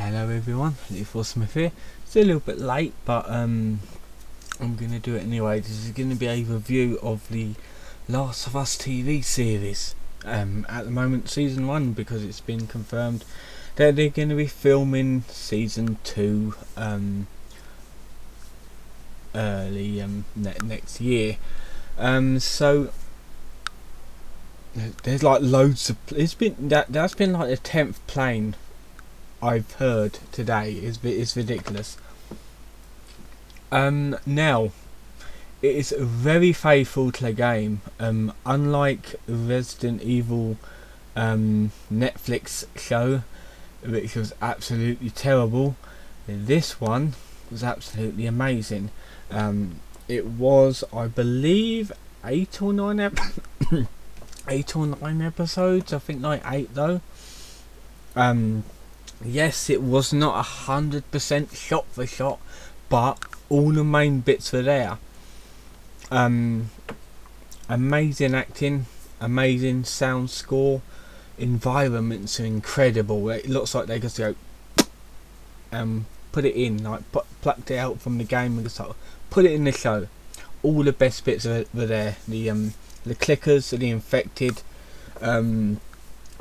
Hello everyone, Luke4Smith here. It's a little bit late, but I'm going to do it anyway. This is going to be a review of the Last of Us TV series. At the moment, Season 1, because it's been confirmed that they're going to be filming Season 2 early next year. So there's like loads of... That's been like the 10th plane I've heard today. It's ridiculous. Now, it is very faithful to the game. Unlike Resident Evil Netflix show, which was absolutely terrible, this one was absolutely amazing. It was, I believe, 8 or 9 episodes. I think like 8 though. Yes, it was not 100% shot for shot, but all the main bits were there. Amazing acting, amazing sound score, environments are incredible. It looks like they just go put it in, like plucked it out from the game and just like, put it in the show. All the best bits were there. The clickers, the infected,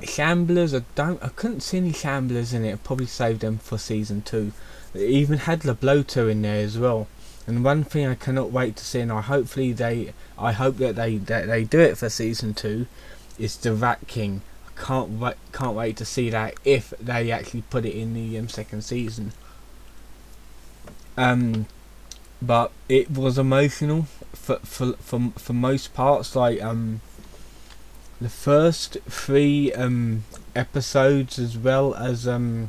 Shamblers, I couldn't see any Shamblers in it. I probably saved them for Season 2. They even had the bloater in there as well. And one thing I cannot wait to see, and I hope that they do it for Season 2, is the Rat King. I can't wait to see that if they actually put it in the second season. But it was emotional for most parts. Like the first 3 episodes, as well as the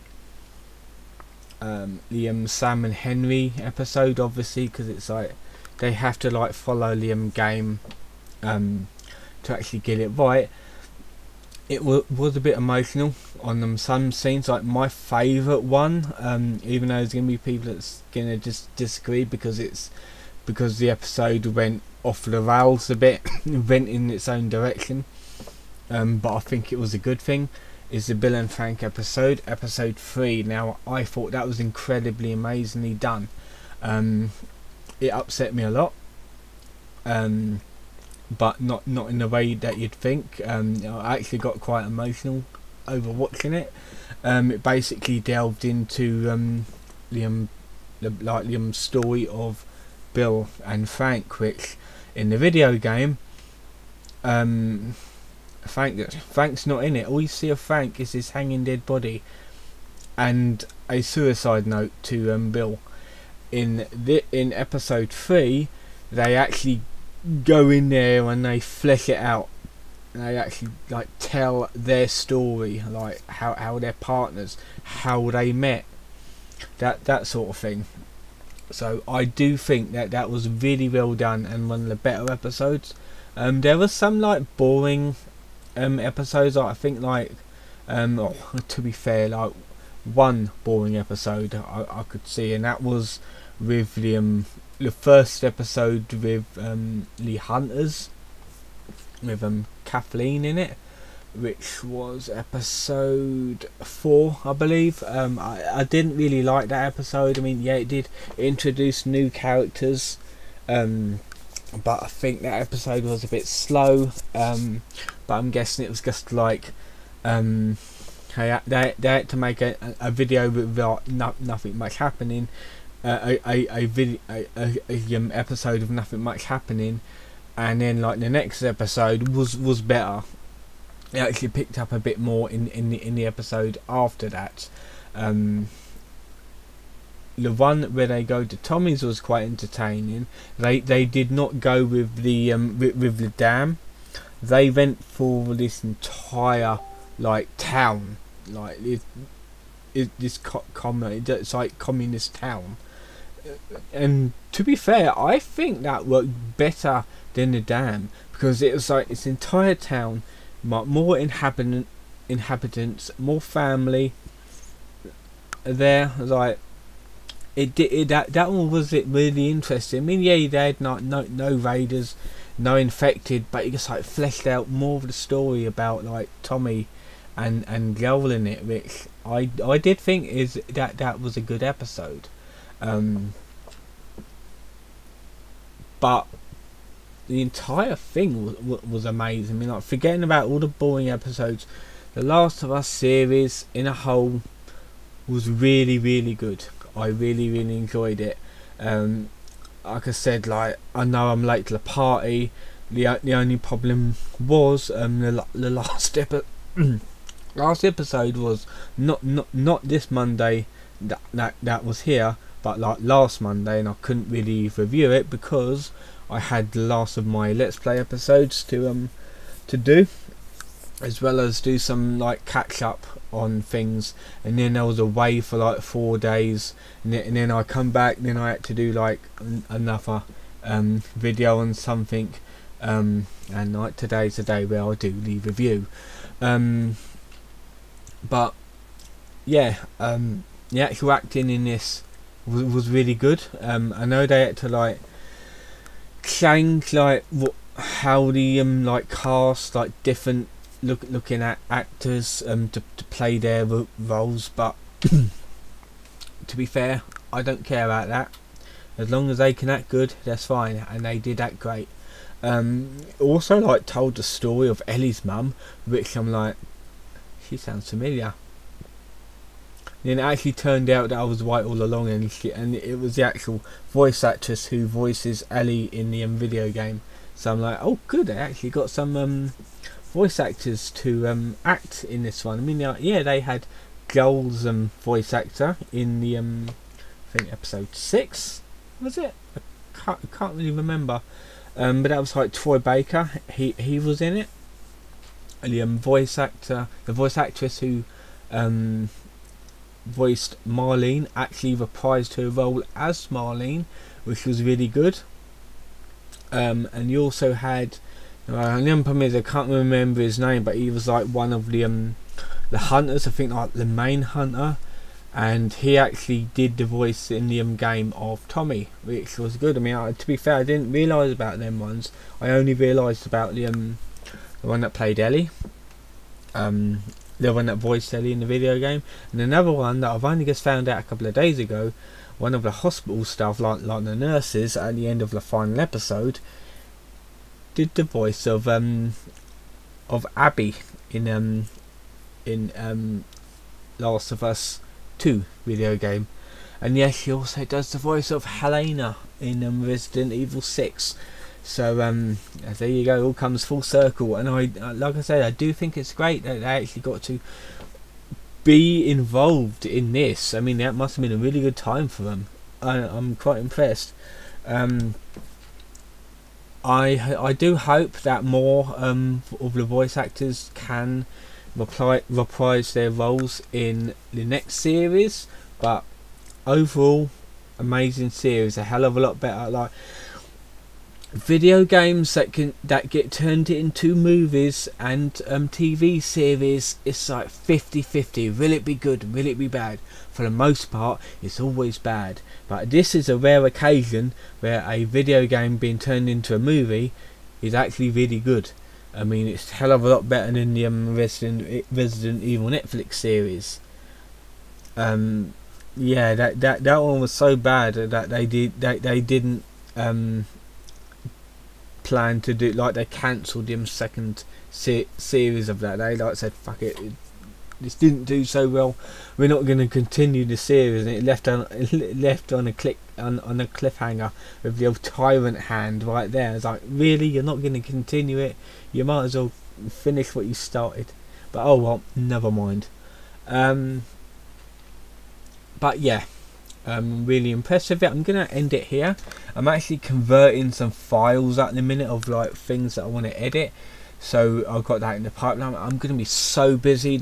Sam and Henry episode, obviously, because it's like they have to like follow the game to actually get it right. It was a bit emotional on them, some scenes. Like my favourite one, even though there's gonna be people that's gonna just disagree because the episode went off the rails a bit, went in its own direction. But I think it was a good thing, is the Bill and Frank episode, episode 3. Now, I thought that was incredibly amazingly done. It upset me a lot, but not in the way that you'd think. I actually got quite emotional over watching it. It basically delved into the story of Bill and Frank, which in the video game, Frank's not in it. All you see of Frank is his hanging dead body and a suicide note to Bill. In episode 3, they actually go in there and they flesh it out. And they actually like tell their story, like how their partners, how they met, that sort of thing. So I do think that was really well done and one of the better episodes. There was some like boring episodes. I think like to be fair, like one boring episode I could see, and that was with the first episode with the Hunters, with Kathleen in it, which was episode 4, I believe. I didn't really like that episode. I mean, yeah, it did introduce new characters, but I think that episode was a bit slow. But I'm guessing it was just like they had to make a video with nothing much happening, a episode of nothing much happening, and then like the next episode was better. It actually picked up a bit more in the episode after that. The one where they go to Tommy's was quite entertaining. They did not go with the with the dam. They went for this entire like town, like it's like communist town. And to be fair, I think that worked better than the dam, because it was like this entire town, more inhabitants, more family there. Like that one was it really interesting. I mean, yeah, they had no raiders, no infected, but it just like fleshed out more of the story about like Tommy and Joel in it, which I did think is that was a good episode, but the entire thing was amazing. I mean, like, forgetting about all the boring episodes, the Last of Us series in a whole was really, really good. I really, really enjoyed it. Like I said, like, I know I'm late to the party. The only problem was the last episode was not this Monday that was here, but like last Monday, and I couldn't really review it because I had the last of my Let's Play episodes to do, as well as do some like catch up on things. And then I was away for like 4 days, and then I come back, and then I had to do like another video on something. And like today's the day where I do the review, but yeah, the actual acting in this was really good. I know they had to like change like how the like cast like different looking at actors to play their roles, but to be fair, I don't care about that. As long as they can act good, that's fine, and they did act great. Also like told the story of Ellie's mum, which I'm like, she sounds familiar. And then it actually turned out that I was right all along, and it was the actual voice actress who voices Ellie in the video game. So I'm like, oh good, they actually got some voice actors to act in this one. I mean, yeah, they had Joel's voice actor in the I think episode 6 was it? I can't really remember. But that was like Troy Baker. He was in it. The voice actress who voiced Marlene actually reprised her role as Marlene, which was really good. And you also had, the only problem is I can't remember his name, but he was like one of the hunters. I think like the main hunter, and he actually did the voice in the game of Tommy, which was good. I mean, to be fair, I didn't realise about them ones. I only realised about the one that played Ellie, the one that voiced Ellie in the video game, and another one that I've only just found out a couple of days ago. One of the hospital staff, like the nurses at the end of the final episode, did the voice of Abby in Last of Us 2 video game. And yes, she also does the voice of Helena in Resident Evil 6. So there you go, it all comes full circle. And I like I said, I do think it's great that they actually got to be involved in this. I mean, that must have been a really good time for them. I'm quite impressed. I do hope that more of the voice actors can reprise their roles in the next series, but overall, amazing series, a hell of a lot better. Like video games that get turned into movies and TV series, it's like 50-50. Will it be good? Will it be bad? For the most part, it's always bad. But this is a rare occasion where a video game being turned into a movie is actually really good. I mean, it's a hell of a lot better than the Resident Evil Netflix series. Yeah, that one was so bad that they didn't plan to do, like, they cancelled the second series of that. They like said, fuck it, this didn't do so well, we're not going to continue the series, and it left on a cliffhanger with the old tyrant hand right there. It's like, really, you're not going to continue it? You might as well finish what you started. But oh well, never mind. But yeah, I'm really impressed with it. I'm going to end it here. I'm actually converting some files at the minute of like things that I want to edit, so I've got that in the pipeline. I'm going to be so busy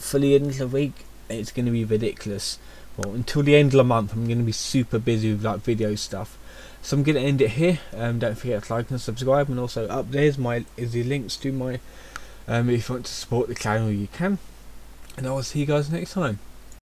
for the end of the week, it's going to be ridiculous. Well, until the end of the month, I'm going to be super busy with like video stuff. So I'm going to end it here. Don't forget to like and subscribe, and also up there is the links to my if you want to support the channel, you can. And I will see you guys next time.